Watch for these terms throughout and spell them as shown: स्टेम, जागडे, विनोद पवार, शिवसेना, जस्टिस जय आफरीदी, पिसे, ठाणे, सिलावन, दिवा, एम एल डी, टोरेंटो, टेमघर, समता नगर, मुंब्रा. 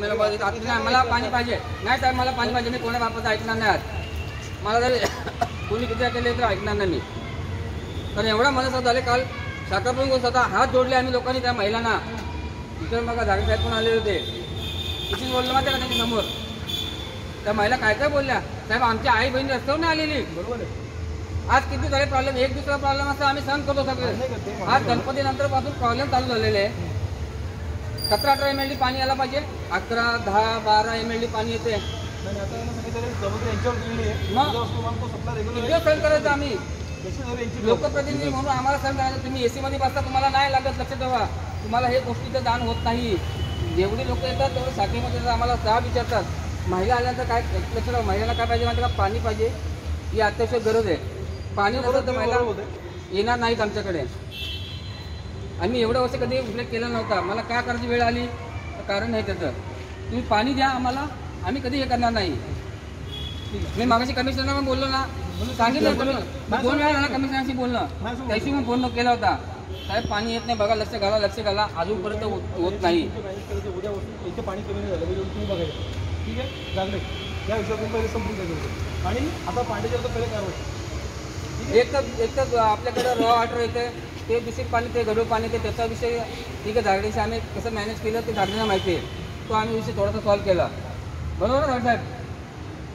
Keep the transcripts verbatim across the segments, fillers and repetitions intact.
मला पाणी पाहिजे नाही साहेब, मला पाणी पाहिजे, मी कोणा बापाचं ऐकणार नाही आज। मला जर कोणी किती केले तर ऐकणार नाही मी। कारण एवढा मनसा झाले, काल शाखापून कोण स्वतः हात जोडले आम्ही लोकांनी त्या महिलांना। इतर बघा धारे साहेब पण आले होते, इथेच बोललं माहिती का त्यांच्या समोर। त्या महिला काय काय बोलल्या, साहेब आमची आई बहीण रस्त्यावर नाही आलेली, बरोबर आहे। आज किती झाले प्रॉब्लेम, एक दुसरा प्रॉब्लेम असा आम्ही सहन करतो सगळे। आज गणपतीनंतर पासून प्रॉब्लेम चालू झालेले आहे। सत्रह अठारह एम एल डी पानी आला पाहिजे, अकरा दहा बारह एम एल डी पानी येते। सहन करायचं आम्ही लोकप्रतिनिधी म्हणून, आम्हाला सहन करायचं। तुम्ही एसी मध्ये बसता तुम्हाला नाही लागत, लक्ष ठेवा। तुम्हाला हे गोष्टीचं दान होत नाही। जेवढी लोक येतात तेवढे शाखेमध्ये आम्हाला सहा विचारतात। महिला आल्यानंतर काय लक्ष ठेवा, महिलांना काय पाहिजे माहिती का? पाणी पाहिजे, ही अत्यावश्यक गरज आहे। पाणी बरोबर तर महिला येणार नाहीत आमच्याकडे। आम्ही एवढं वर्ष कधी उल्लेख केला नव्हता, मला का करायची वेळ आली कारण नाही त्याचं। तुम्ही पाणी द्या आम्हाला, आम्ही कधी हे करणार नाही। मी मागाशी कमिशनरला पण बोललो ना, सांगितलं दोन वेळा झाला कमिशनरशी बोलणं, त्याशी मी फोन केला होता। साहेब पाणी येत नाही, बघा लक्ष घाला लक्ष घाला, अजूनपर्यंत होत नाही। इथे पाणी कमी झालं बघायचं, ठीक आहे जागले या विषयातून संपूर्ण द्यायचं। आणि आता पाण्याच्या पहिले काय होतं, एक तर एक तर आपल्याकडे रॉ वॉटर येते, ते दूषित पाणी, ते गढूळ पाणी, ते त्याचा विषय ठीक आहे। धारडीशी आम्ही कसं मॅनेज केलं ते धारडीला माहिती आहे, तो आम्ही विषय थोडासा सॉल्व्ह केला, बरोबर ना साहेब।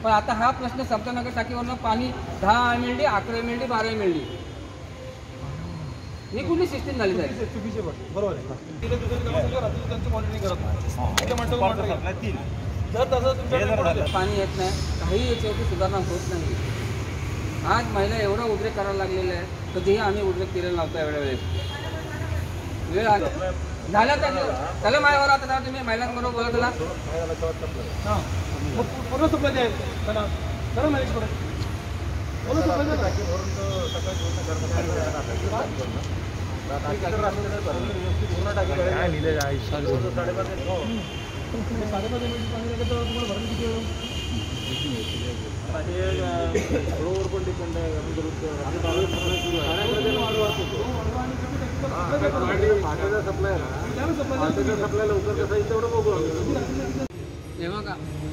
पण आता हा प्रश्न समता नगर टाकीवरनं पाणी दहा एम एल डी अकरा एम एल डी बारा एम एल डी ही कुठली सिस्टीम झाली साहेब, चुकीची बरोबर आहे। पाणी येत नाही, काही याच्यावरती सुधारणा होत नाही। आज महिला एवढा उद्रेक करायला लागलेला आहे, तर तेही आम्ही उद्रेक केलेला नव्हता एवढ्या वेळेस। वेळ झाला तर त्याला माझ्यावर आता ना तुम्ही महिलांबरोबर बोलत आला पूर्ण सुपला द्याय करा मॅनेज करून पूर्ण सुपला रोड पर डिपेंड है।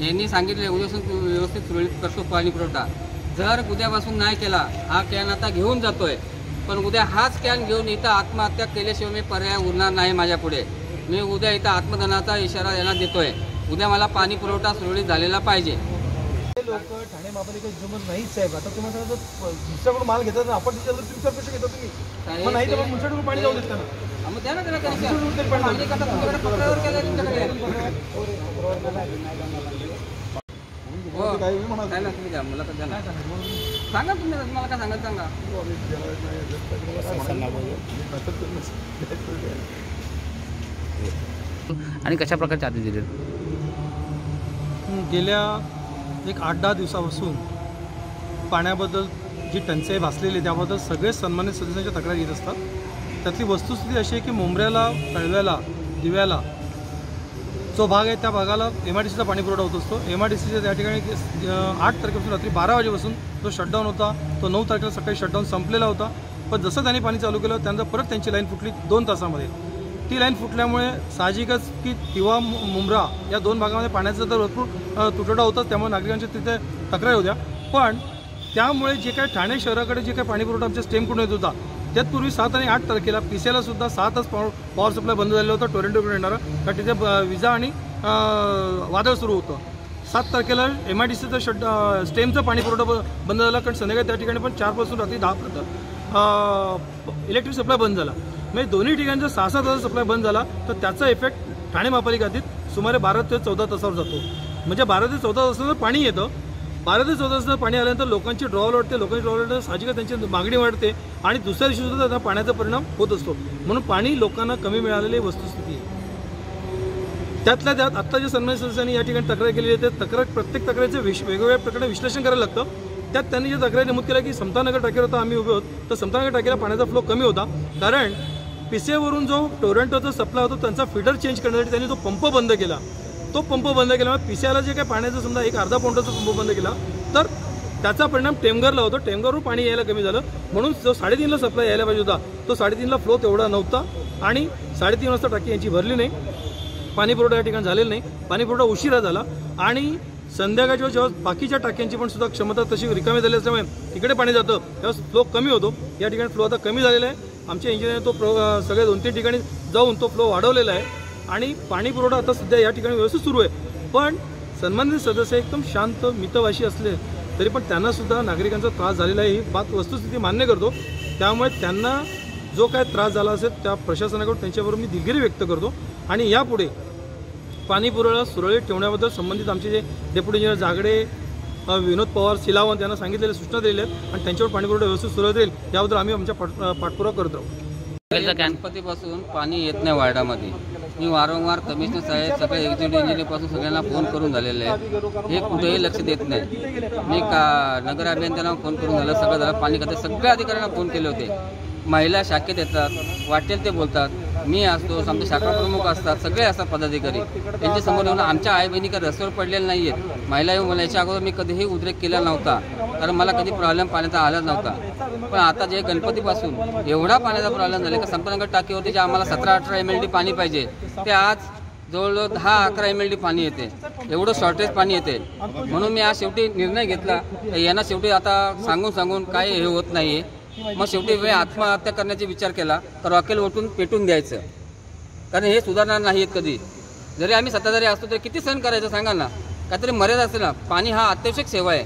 यांनी सांगितले उद्यापासून व्यवस्थित सुरळीत करतो पाणी पुरवठा। जर उद्यापासून नाही केला, हा कॅन आता घेऊन जातोय, पण उद्या हाच कॅन घेऊन इथं आत्महत्या केल्याशिवाय मी पर्याय उरणार नाही माझ्या पुढे। मी उद्या इथं आत्मदनाचा इशारा यांना देतोय। उद्या मला पाणी पुरवठा सुरळीत झालेला पाहिजे। लोक ठाणे महापालिका जमत नाहीच साहेब। आता तुम्हाला दुसऱ्याकडून माल घेतात ना, आपण तुमच्या पैसे घेता तुम्ही, नाही तर मुंबईकडून पाणी जाऊ देत ना, मग द्या ना त्याला सांगा तुम्ही, मला काय सांगा सांगा आणि कशा प्रकारचे आदेश दिले। गेल्या एक आठ दहा दिवसापासून पाण्याबद्दल जी टंचाई भासलेली त्याबद्दल सगळे सन्मानित सदस्यांच्या तक्रारी येत असतात। त्यातली वस्तुस्थिती अशी आहे की मुंब्र्याला, तळव्याला, दिव्याला जो भाग आहे त्या भागाला एम आय डी सीचा पाणी पुरवठा होत असतो। एम आय डी सीचा त्या ठिकाणी आठ तारखेपासून रात्री बारा वाजेपासून तो शटडाऊन होता, तो नऊ तारखेला सकाळी शटडाऊन संपलेला होता। पण जसं त्यांनी पाणी चालू केलं त्यांना परत त्यांची लाईन फुटली दोन तासामध्ये। ती लाईन फुटल्यामुळे साहजिकच की दिवा मुंब्रा या दोन भागामध्ये पाण्याचा तर भरपूर तुटवडा होता, त्यामुळे नागरिकांच्या तिथे तक्रारी होत्या। पण त्यामुळे जे काय ठाणे शहराकडे जे काही पाणीपुरवठा आमच्या स्टेमकडून येत होता, त्यातपूर्वी सात आणि आठ तारखेला पिसेला सुद्धा सहा तास पॉवर पॉवर सप्लाय बंद झालेला होता, टोरेंटोकडून येणारा, कारण तिथे विजा आणि वादळ सुरू होतं। सात तारखेला एम आय डी सीचं शट स्टेमचं पाणीपुरवठा बंद झाला, कारण संध्याकाळी त्या ठिकाणी पण चारपासून रात्री दहापर्यंत इलेक्ट्रिक सप्लाय बंद झाला। म्हणजे दोन्ही ठिकाणचा सहा सहा तासाचा सप्लाय बंद झाला, तर त्याचा इफेक्ट ठाणे महापालिकेतील सुमारे बारा ते चौदा तासावर जातो। म्हणजे बारा ते चौदा तासाचं पाणी येतं, बारा ते चौदा तासाचं पाणी आल्यानंतर लोकांची ड्रॉवल वाढते, लोकांची ड्रॉवल वाढते साहजिकच त्यांची मागणी वाढते आणि दुसऱ्या दिवशी सुद्धा त्याचा पाण्याचा परिणाम होत असतो। म्हणून पाणी लोकांना कमी मिळालेली वस्तुस्थिती आहे। त्यातल्या त्यात आत्ता जे सन्मानित सदस्यांनी या ठिकाणी तक्रार केलेली आहे, ते तक्रार प्रत्येक तक्रारीचं विश वेगवेगळ्या प्रकारे विश्लेषण करायला लागतं। त्यात त्यांनी जे तक्रारी नमूद केल्या की समता नगर टाकीवर आता आम्ही उभे होत, तर समता नगर टाकीला पाण्याचा फ्लो कमी होता, कारण पिसेवरून जो टोरेंटोचा सप्लाय होता त्यांचा फिडर चेंज करण्यासाठी त्यांनी तो पंप बंद केला। तो पंप बंद केल्यामुळे पिसेला जे काही पाण्याचं समजा एक अर्धा पौंडाचा पंप बंद केला, तर त्याचा परिणाम टेमघरला होतो, टेमघरवर पाणी यायला कमी झालं। म्हणून जो साडेतीनला सप्लाय यायला पाहिजे होता तो साडेतीनला फ्लो तेवढा नव्हता आणि साडेतीन वाजता टाकी यांची भरली नाही। पानी पुरवठा या ठिकाणी झालेला नाही, पाणी पुरवठा उशिरा झाला आणि संध्याकाळच्या जेव्हा बाकीच्या टाक्यांची पण सुद्धा क्षमता तशी रिकामी झाली असल्यामुळे तिकडे पाणी जातं तेव्हा फ्लो कमी होतो। या ठिकाणी फ्लो आता कमी झालेला आहे, आमचे इंजिनियर तो सगळे दोन तीन ठिकाणी जाऊन तो फ्लो वाढवलेला आहे आणि पाणी पुरवठा आता सध्या या ठिकाणी व्यवस्थित सुरू आहे। पण सन्मानित सदस्य एकदम शांत मितभाषी असले तरी पण त्यांना सुद्धा नागरिकांचा त्रास झालेला आहे, ही बात वस्तुस्थिती मान्य करतो। त्यामुळे त्यांना जो काय त्रास झाला असेल त्या प्रशासनाकडून त्यांच्याबरोबर मी दिलगिरी व्यक्त करतो आणि यापुढे पाणी पुरवठा सुरळीत ठेवण्याबद्दल संबंधित आमचे जे डेप्युटी इंजिनियर जागडे, विनोद पवार, सिलावन यांना सांगितलेल्या सूचना दिलेल्या आहेत आणि त्यांच्यावर पाणी पुरवठा व्यवस्थित सुरळीत राहील याबद्दल आम्ही आमच्या पाठपुरावा करत राहू। गणपतीपासून पाणी येत नाही वार्डामध्ये, मी वारंवार कमिशनर साहेब सगळे एक्झिक्युटिव्ह इंजिनियरपासून सगळ्यांना फोन करून झालेले आहे, हे कुठेही लक्ष देत नाही। मी का नगर अभियंत्यांना फोन करून झालं, सगळं झालं, पाणी खात्या सगळ्या अधिकाऱ्यांना फोन केले होते, महिला शाखेत येतात वाटेल ते बोलतात, मी असतो, आमचे शाखा प्रमुख असतात, सगळे असतात पदाधिकारी, यांच्या समोर येऊन आमच्या आई बहिणी काही रस्त्यावर पडलेल्या नाही आहेत। महिला येऊन मला याच्या अगोदर मी कधीही उद्रेक केला नव्हता, कारण मला कधी प्रॉब्लेम पाण्याचा आला नव्हता। पण आता जे गणपतीपासून एवढा पाण्याचा प्रॉब्लेम झाला का समता नगर टाकीवरती जे आम्हाला सतरा अठरा एम एल डी पाणी पाहिजे ते आज जवळजवळ दहा अकरा एम एल डी पाणी येते, एवढं शॉर्टेज पाणी येते। म्हणून मी आज शेवटी निर्णय घेतला, यांना शेवटी आता सांगून सांगून काय हे होत नाही, मग शेवटी मी आत्महत्या करण्याचा विचार केला तर रॉकेल ओतून पेटून द्यायचं, कारण हे सुधारणार नाहीत कधी। जरी आम्ही सत्ताधारी असतो तरी किती सहन करायचं सांगा ना, काहीतरी मर्यादा असेल ना। पाणी हा अत्यावश्यक सेवा आहे,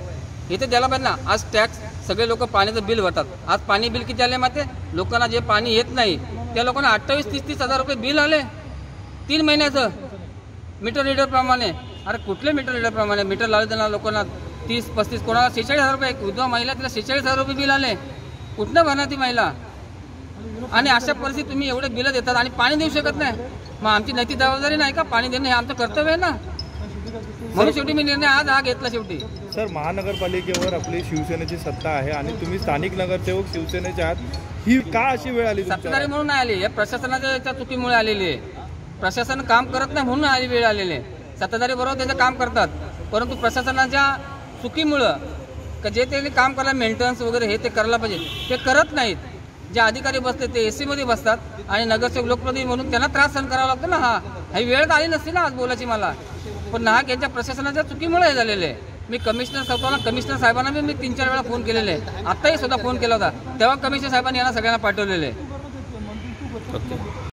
इथे द्यायला पाहिजे ना। आज टॅक्स सगळे लोक पाण्याचं बिल भरतात, आज पाणी बिल किती आले माहिती आहे? लोकांना जे पाणी येत नाही त्या लोकांना अठ्ठावीस तीस तीस हजार रुपये बिल आले तीन महिन्याचं मीटर रिडरप्रमाणे। अरे कुठले मीटर रिडरप्रमाणे? मीटर लावले त्यांना लोकांना तीस पस्तीस, कोणाला शेहेचाळीस हजार रुपये, एक विधवा महिला तिला शेहेचाळीस हजार रुपये बिल आले, कुठनं भरणार ती महिला? आणि अशा परिस्थितीत तुम्ही एवढे बिलं देतात आणि पाणी देऊ शकत नाही, मग आमची नैतिक जबाबदारी नाही का? पाणी देणं हे आमचं कर्तव्य आहे ना, म्हणून शेवटी मी निर्णय आज हा घेतला। शेवटी सर, महानगरपालिकेवर आपली शिवसेनेची सत्ता आहे आणि तुम्ही स्थानिक नगरसेवक शिवसेनेच्या आहात, ही का अशी वेळ आली? सत्ताधारी म्हणून नाही आली, या प्रशासनाच्या चुकीमुळे आलेली आहे। प्रशासन काम करत नाही म्हणून आली वेळ आलेली आहे, सत्ताधारी बरोबर त्याचं काम करतात, परंतु प्रशासनाच्या चुकीमुळं का जे ते काम करायला मेंटेनन्स वगैरे हे ते करायला पाहिजे ते करत नाहीत। जे अधिकारी बसले ते ए सीमध्ये बसतात आणि नगरसेवक लोकप्रतिनिधी म्हणून त्यांना त्रास सहन करावा लागतो ना। हा ही वेळ आली नसती ना आज बोलायची मला, पण नाहक यांच्या प्रशासनाच्या चुकीमुळे हे झालेलं आहे। मी कमिशनर स्वतःला कमिशनर साहेबांना मी मी तीन चार वेळा फोन केलेले आहे, आत्ताही सुद्धा फोन केला होता, तेव्हा कमिशनर साहेबांनी यांना सगळ्यांना पाठवलेले आहे।